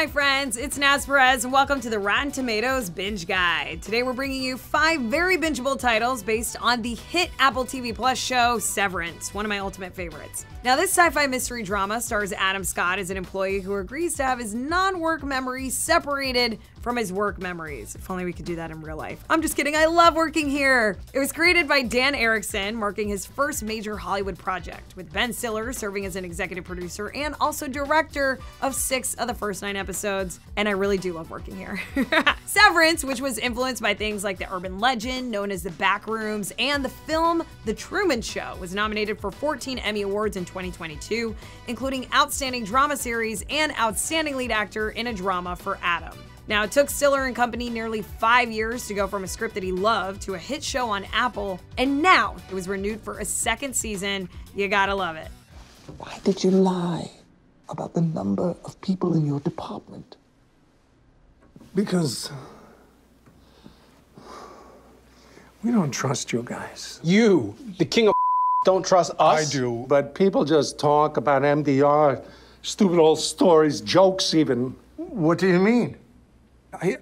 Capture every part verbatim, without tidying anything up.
my friends, it's Naz Perez, and welcome to the Rotten Tomatoes Binge Guide. Today we're bringing you five very bingeable titles based on the hit Apple T V Plus show Severance, one of my ultimate favorites. Now, this sci-fi mystery drama stars Adam Scott as an employee who agrees to have his non-work memories separated from his work memories. If only we could do that in real life. I'm just kidding, I love working here! It was created by Dan Erickson, marking his first major Hollywood project, with Ben Stiller serving as an executive producer and also director of six of the first nine episodes, and I really do love working here. Severance, which was influenced by things like the urban legend known as The Backrooms and the film The Truman Show, was nominated for fourteen Emmy Awards in twenty twenty-two, including Outstanding Drama Series and Outstanding Lead Actor in a Drama for Adam. Now, it took Stiller and company nearly five years to go from a script that he loved to a hit show on Apple, and now it was renewed for a second season. You gotta love it. Why did you lie about the number of people in your department? Because we don't trust you guys. You, the king of don't trust us? I do. But people just talk about M D R, stupid old stories, jokes even. What do you mean? I,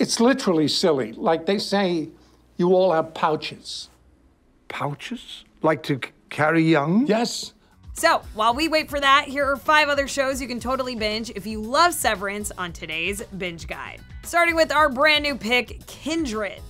it's literally silly. Like they say, you all have pouches. Pouches? Like to carry young? Yes. So, while we wait for that, here are five other shows you can totally binge if you love Severance on today's Binge Guide. Starting with our brand new pick, Kindred.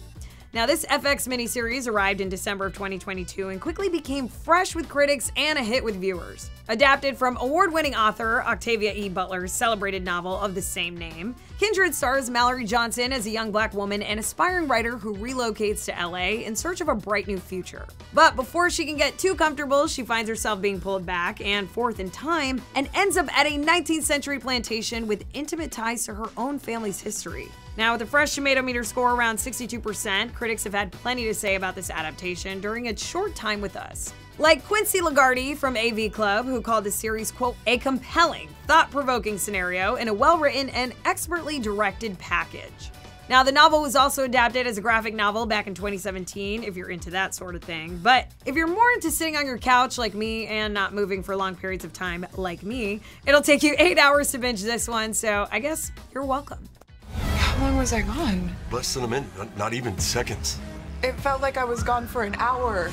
Now, this F X miniseries arrived in December of twenty twenty-two and quickly became fresh with critics and a hit with viewers. Adapted from award-winning author Octavia E. Butler's celebrated novel of the same name, Kindred stars Malorie Johnson as a young black woman and aspiring writer who relocates to L A in search of a bright new future. But before she can get too comfortable, she finds herself being pulled back and forth in time and ends up at a nineteenth century plantation with intimate ties to her own family's history. Now, with a fresh tomato meter score around sixty-two percent, critics have had plenty to say about this adaptation during its short time with us. Like Quincy Lagardi from A V Club, who called the series, quote, a compelling, thought-provoking scenario in a well-written and expertly directed package. Now, the novel was also adapted as a graphic novel back in twenty seventeen, if you're into that sort of thing. But if you're more into sitting on your couch like me and not moving for long periods of time like me, it'll take you eight hours to binge this one, so I guess you're welcome. How long was I gone? Less than a minute, not, not even seconds. It felt like I was gone for an hour.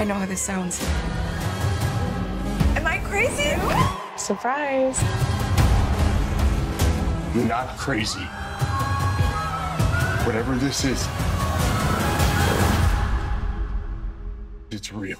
I know how this sounds. Am I crazy? Surprise. You're not crazy. Whatever this is, it's real.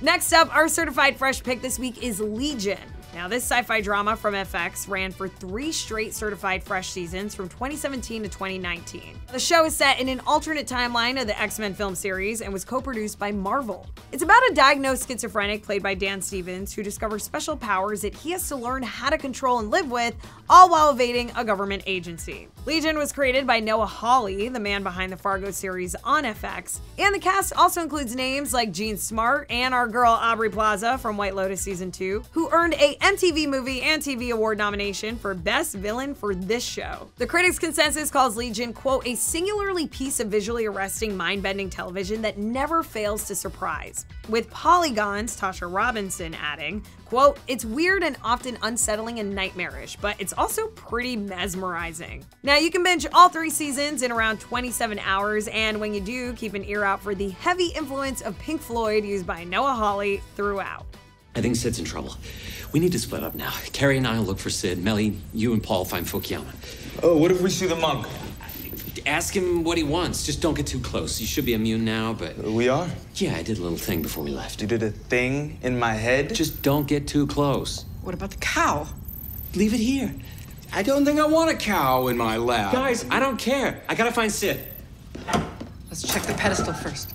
Next up, our certified fresh pick this week is Legion. Now, this sci-fi drama from F X ran for three straight certified fresh seasons from twenty seventeen to twenty nineteen. The show is set in an alternate timeline of the X-Men film series and was co-produced by Marvel. It's about a diagnosed schizophrenic played by Dan Stevens who discovers special powers that he has to learn how to control and live with, all while evading a government agency. Legion was created by Noah Hawley, the man behind the Fargo series on F X, and the cast also includes names like Jean Smart and our girl Aubrey Plaza from White Lotus Season two, who earned a M T V Movie and T V Award nomination for Best Villain for this show. The critics' consensus calls Legion, quote, a singularly piece of visually arresting, mind-bending television that never fails to surprise, with Polygon's Tasha Robinson adding, quote, it's weird and often unsettling and nightmarish, but it's also pretty mesmerizing. Now, you can binge all three seasons in around twenty-seven hours, and when you do, keep an ear out for the heavy influence of Pink Floyd used by Noah Hawley throughout. I think Sid's in trouble. We need to split up now. Carrie and I will look for Sid. Melly, you and Paul find Fukuyama. Oh, what if we see the monk? Ask him what he wants. Just don't get too close. You should be immune now, but... We are? Yeah, I did a little thing before we left. You did a thing in my head? Just don't get too close. What about the cow? Leave it here. I don't think I want a cow in my lap. Guys, I don't care. I gotta find Sid. Let's check the pedestal first.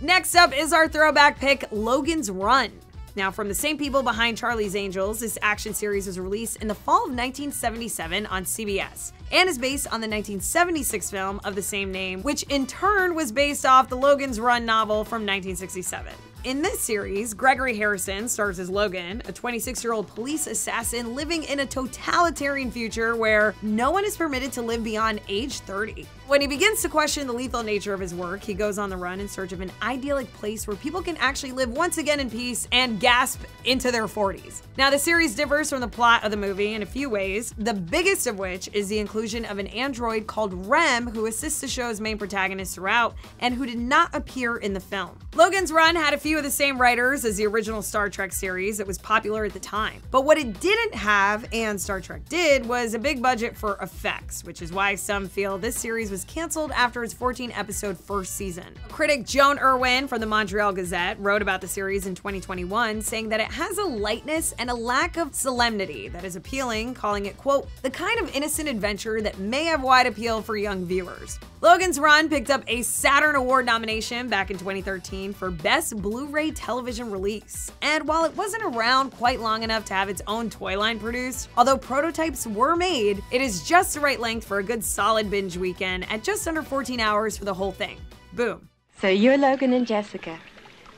Next up is our throwback pick, Logan's Run. Now, from the same people behind Charlie's Angels, this action series was released in the fall of nineteen seventy-seven on C B S and is based on the nineteen seventy-six film of the same name, which in turn was based off the Logan's Run novel from nineteen sixty-seven. In this series, Gregory Harrison stars as Logan, a twenty-six-year-old police assassin living in a totalitarian future where no one is permitted to live beyond age thirty. When he begins to question the lethal nature of his work, he goes on the run in search of an idyllic place where people can actually live once again in peace and gasp into their forties. Now, the series differs from the plot of the movie in a few ways, the biggest of which is the inclusion of an android called Rem who assists the show's main protagonist throughout and who did not appear in the film. Logan's Run had a few of the same writers as the original Star Trek series that was popular at the time. But what it didn't have, and Star Trek did, was a big budget for effects, which is why some feel this series was canceled after its fourteen episode first season. Critic Joan Irwin from the Montreal Gazette wrote about the series in twenty twenty-one, saying that it has a lightness and a lack of solemnity that is appealing, calling it, quote, the kind of innocent adventure that may have wide appeal for young viewers. Logan's Run picked up a Saturn Award nomination back in twenty thirteen for Best Blu-ray Television Release. And while it wasn't around quite long enough to have its own toy line produced, although prototypes were made, it is just the right length for a good solid binge weekend at just under fourteen hours for the whole thing. Boom. So you're Logan and Jessica.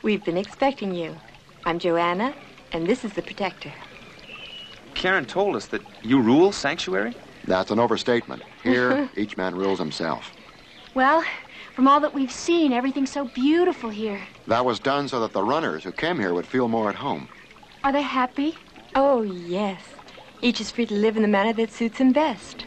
We've been expecting you. I'm Joanna, and this is the Protector. Karen told us that you rule Sanctuary? That's an overstatement. Here, each man rules himself. Well, from all that we've seen, everything's so beautiful here. That was done so that the runners who came here would feel more at home. Are they happy? Oh, yes. Each is free to live in the manner that suits him best.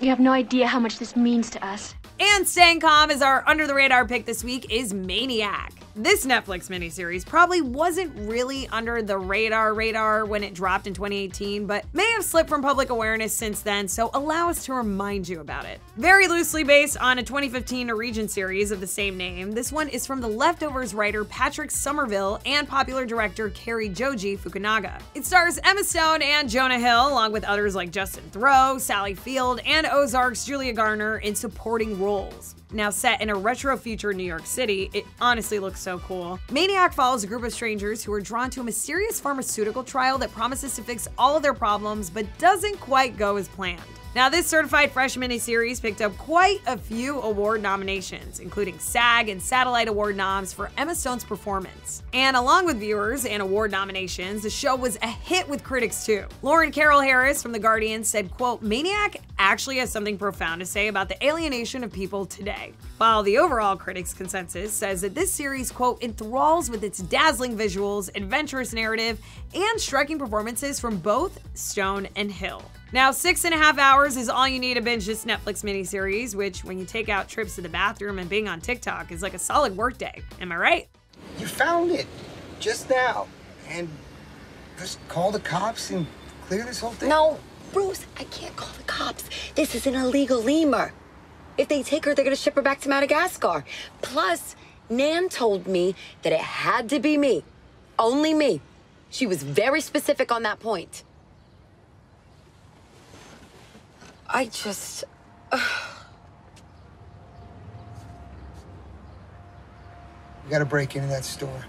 You have no idea how much this means to us. And staying calm as our under-the-radar pick this week is Maniac. This Netflix miniseries probably wasn't really under the radar radar when it dropped in twenty eighteen, but may have slipped from public awareness since then, so allow us to remind you about it. Very loosely based on a twenty fifteen Norwegian series of the same name, this one is from The Leftovers writer Patrick Somerville and popular director Kerry Joji Fukunaga. It stars Emma Stone and Jonah Hill, along with others like Justin Theroux, Sally Field, and Ozark's Julia Garner in supporting roles. Now set in a retro-future New York City, it honestly looks so cool. Maniac follows a group of strangers who are drawn to a mysterious pharmaceutical trial that promises to fix all of their problems but doesn't quite go as planned. Now, this certified fresh miniseries picked up quite a few award nominations, including SAG and Satellite Award noms for Emma Stone's performance. And along with viewers and award nominations, the show was a hit with critics too. Lauren Carroll Harris from The Guardian said, quote, Maniac actually has something profound to say about the alienation of people today. While the overall critics' consensus says that this series, quote, enthralls with its dazzling visuals, adventurous narrative, and striking performances from both Stone and Hill. Now, six and a half hours is all you need to binge this Netflix miniseries, which, when you take out trips to the bathroom and being on TikTok, is like a solid workday. Am I right? You found it just now, and just call the cops and clear this whole thing? No, Bruce, I can't call the cops. This is an illegal lemur. If they take her, they're gonna ship her back to Madagascar. Plus, Nan told me that it had to be me, only me. She was very specific on that point. I just... Uh... We gotta break into that store.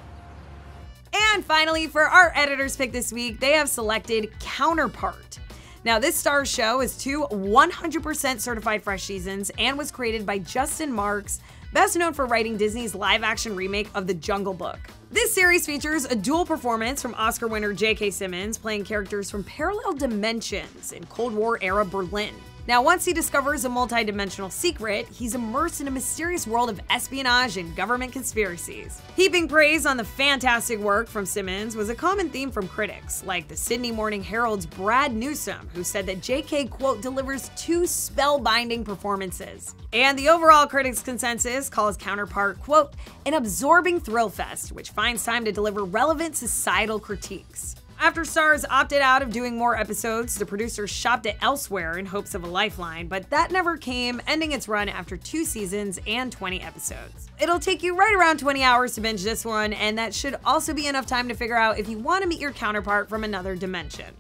And finally, for our editor's pick this week, they have selected Counterpart. Now, this star show is two one hundred percent certified fresh seasons and was created by Justin Marks, best known for writing Disney's live-action remake of The Jungle Book. This series features a dual performance from Oscar winner J K Simmons playing characters from parallel dimensions in Cold War-era Berlin. Now, once he discovers a multi-dimensional secret, he's immersed in a mysterious world of espionage and government conspiracies. Heaping praise on the fantastic work from Simmons was a common theme from critics, like the Sydney Morning Herald's Brad Newsom, who said that J K, quote, delivers two spellbinding performances. And the overall critics' consensus calls Counterpart, quote, an absorbing thrill fest, which finds time to deliver relevant societal critiques. After Stars opted out of doing more episodes, the producers shopped it elsewhere in hopes of a lifeline, but that never came, ending its run after two seasons and twenty episodes. It'll take you right around twenty hours to binge this one, and that should also be enough time to figure out if you want to meet your counterpart from another dimension.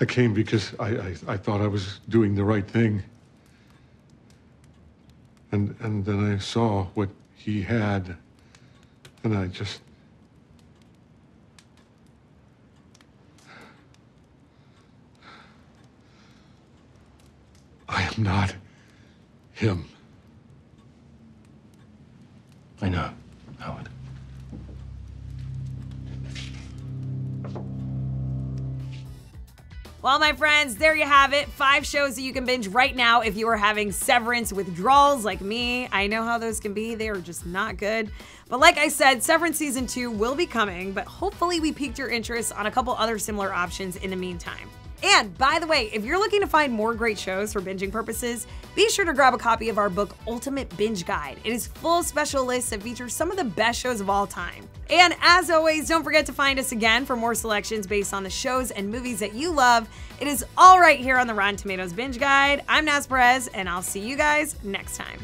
I came because I, I, I thought I was doing the right thing. And, and then I saw what he had, and I just... I am not him. I know, Howard. Well, my friends, there you have it. Five shows that you can binge right now if you are having severance withdrawals like me. I know how those can be. They are just not good. But like I said, Severance Season two will be coming, but hopefully we piqued your interest on a couple other similar options in the meantime. And by the way, if you're looking to find more great shows for binging purposes, be sure to grab a copy of our book, Ultimate Binge Guide. It is full of special lists that feature some of the best shows of all time. And as always, don't forget to find us again for more selections based on the shows and movies that you love. It is all right here on the Rotten Tomatoes Binge Guide. I'm Naz Perez, and I'll see you guys next time.